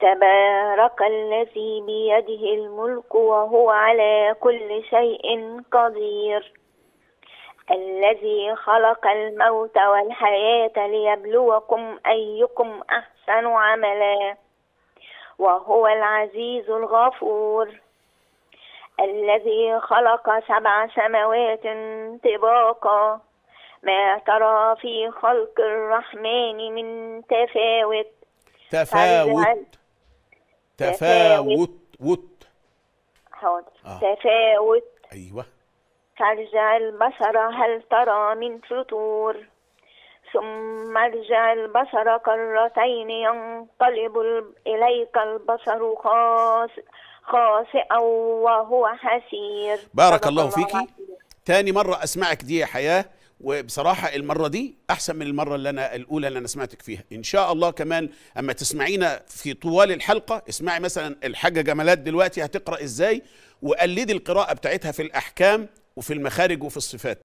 تبارك الذي بيده الملك وهو على كل شيء قدير الذي خلق الموت والحياة ليبلوكم أيكم أحسن عملا وهو العزيز الغفور الذي خلق 7 سماوات طباقا ما ترى في خلق الرحمن من تفاوت أيوة فارجع البصر هل ترى من فطور ثم ارجع البصر كرتين ينقلب إليك البصر خاسئا وهو حسير. بارك الله فيكي. تاني مرة أسمعك دي يا حياة، وبصراحة المرة دي أحسن من المرة الأولى اللي أنا سمعتك فيها. إن شاء الله كمان أما تسمعينا في طوال الحلقة، اسمعي مثلا الحاجة جمالات دلوقتي هتقرأ إزاي، وقلدي القراءة بتاعتها في الأحكام وفي المخارج وفي الصفات.